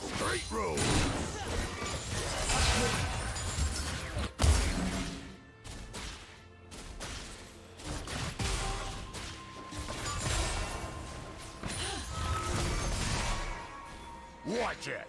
Great roll. Watch it.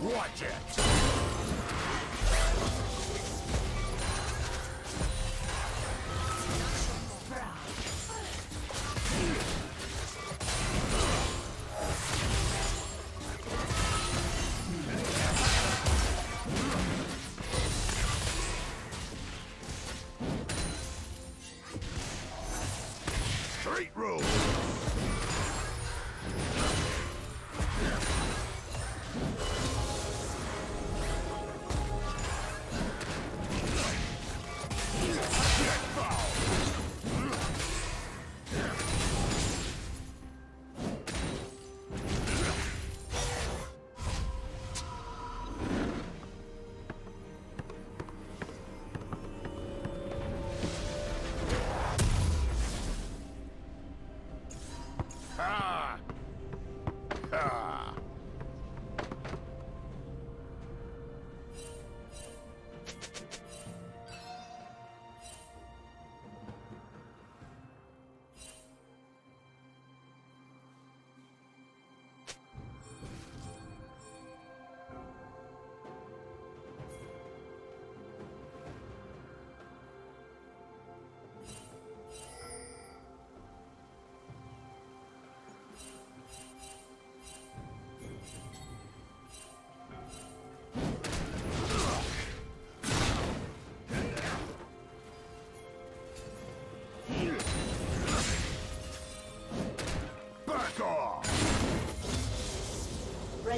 Watch it!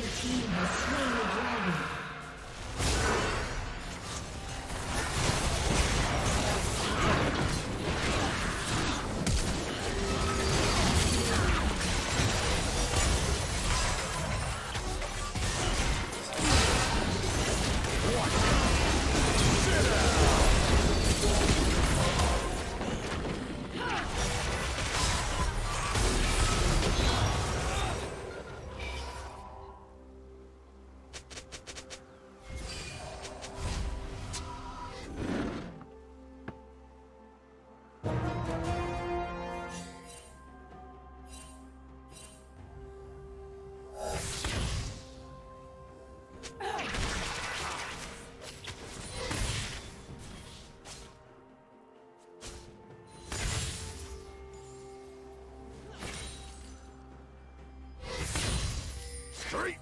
Red team has slain the dragon.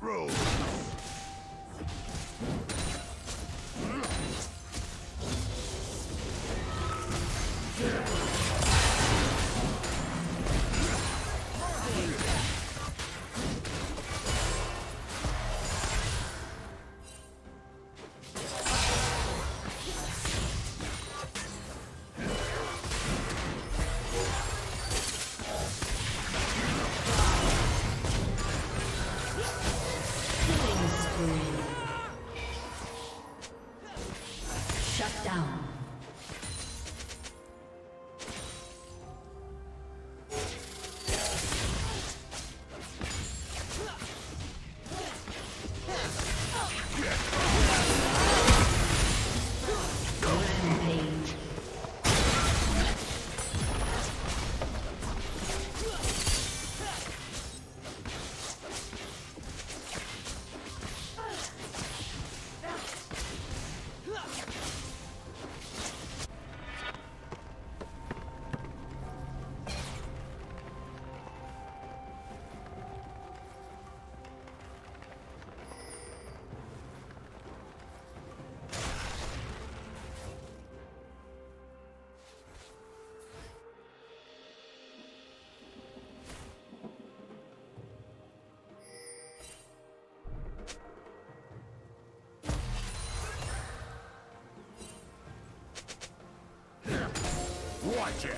Roll. Watch it!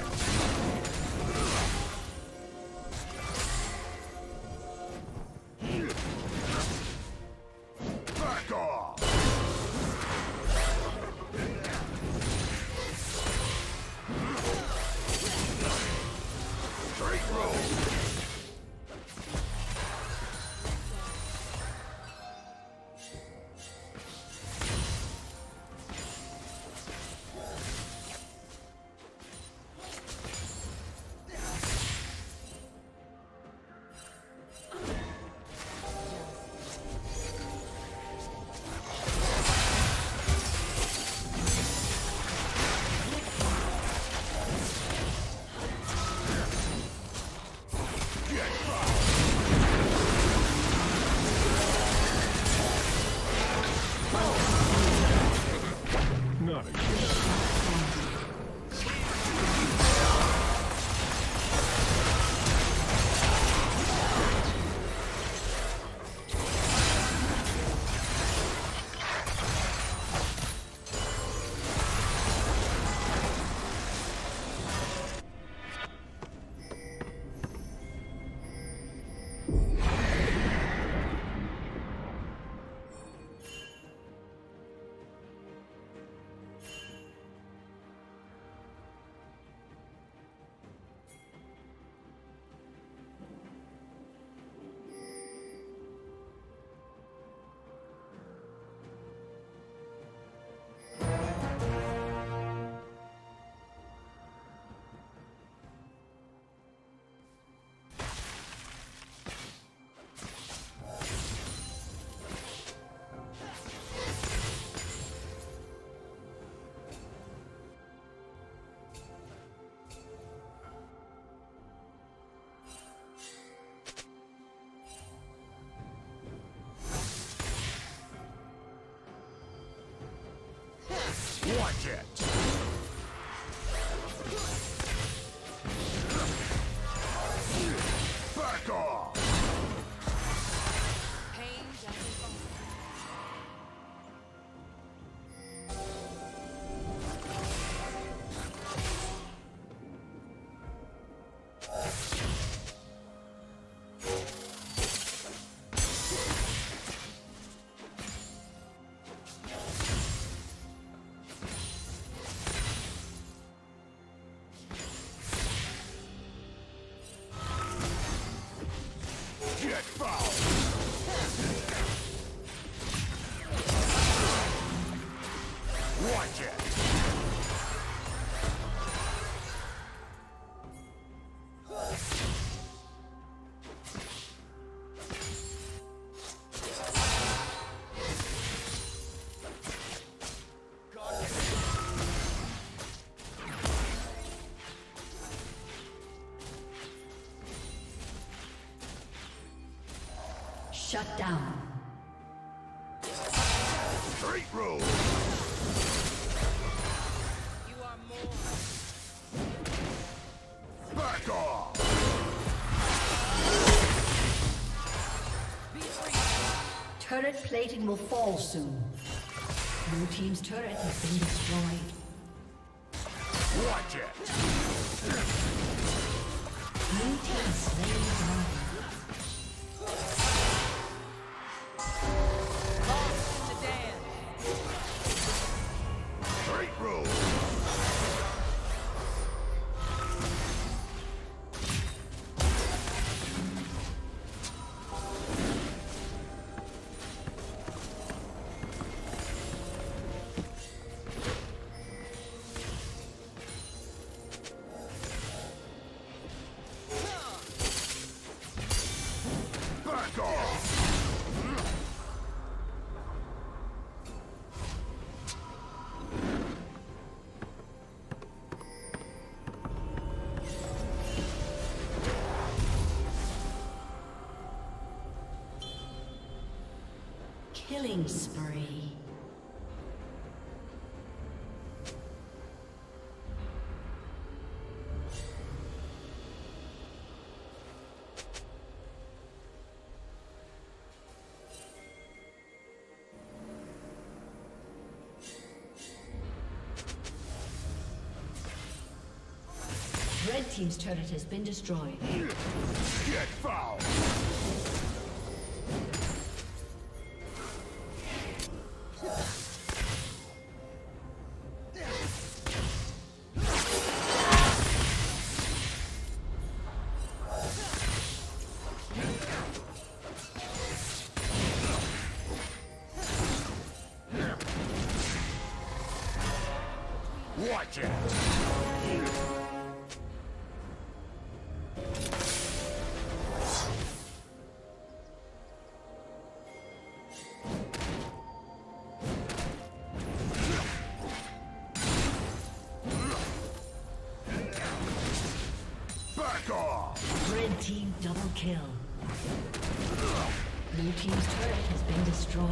Watch it! Back off! Pain Get fouled! Watch it! Shut down. Straight roll. You are more. Back off. Be free. Turret plating will fall soon. Blue team's turret has been destroyed. Watch it. Blue team slain. Killing spree. Red team's turret has been destroyed. Get fouled! Watch it! Back off! Red team double kill. Blue team's turret has been destroyed.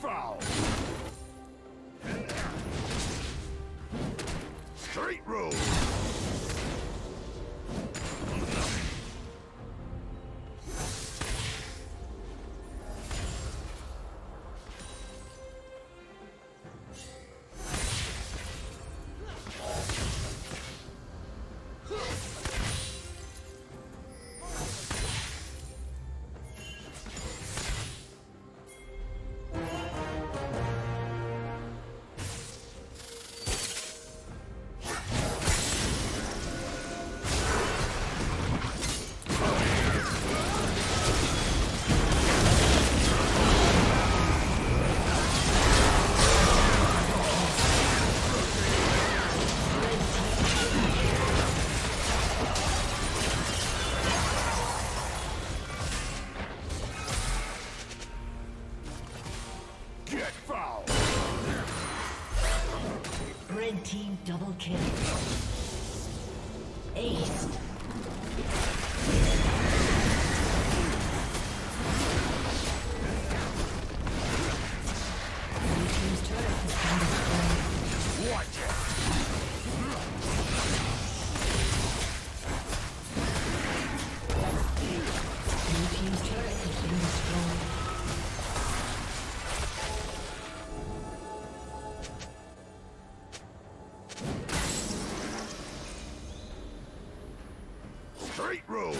Foul. Straight roll. Double kill. Ace. Street rules!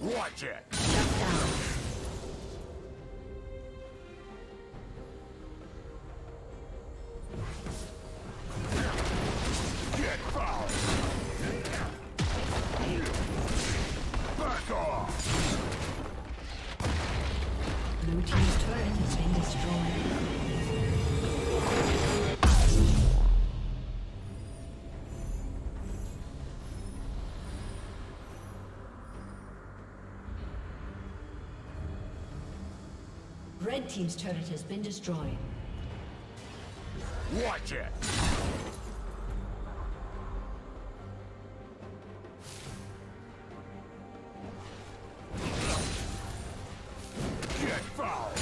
Watch it! Red team's turret has been destroyed. Watch it! Get fouled!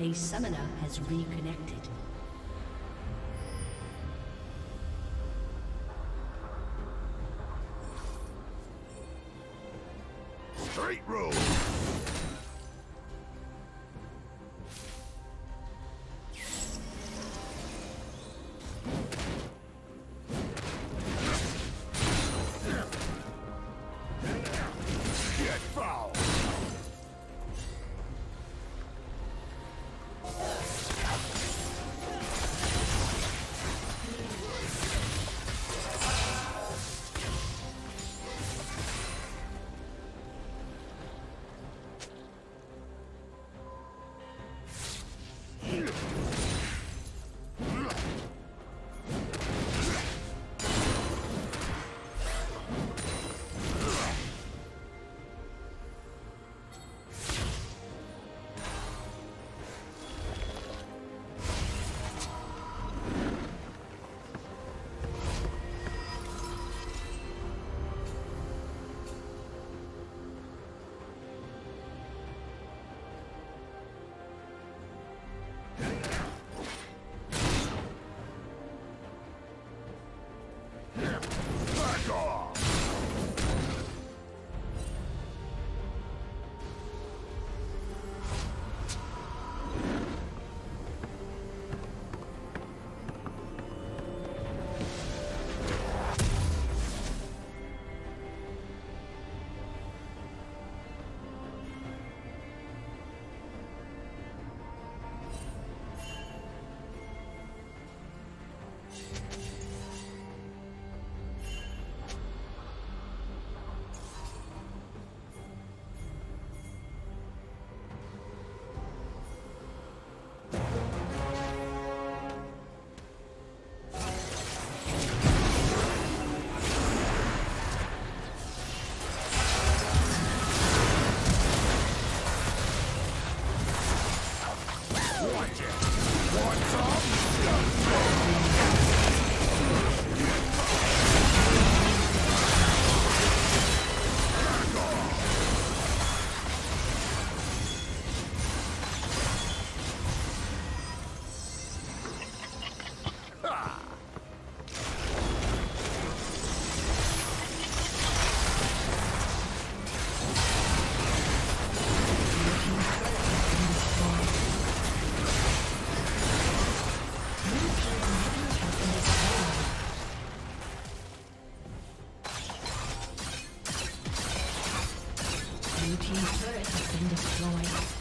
A summoner has reconnected. Straight road. Blue team's turret has been destroyed.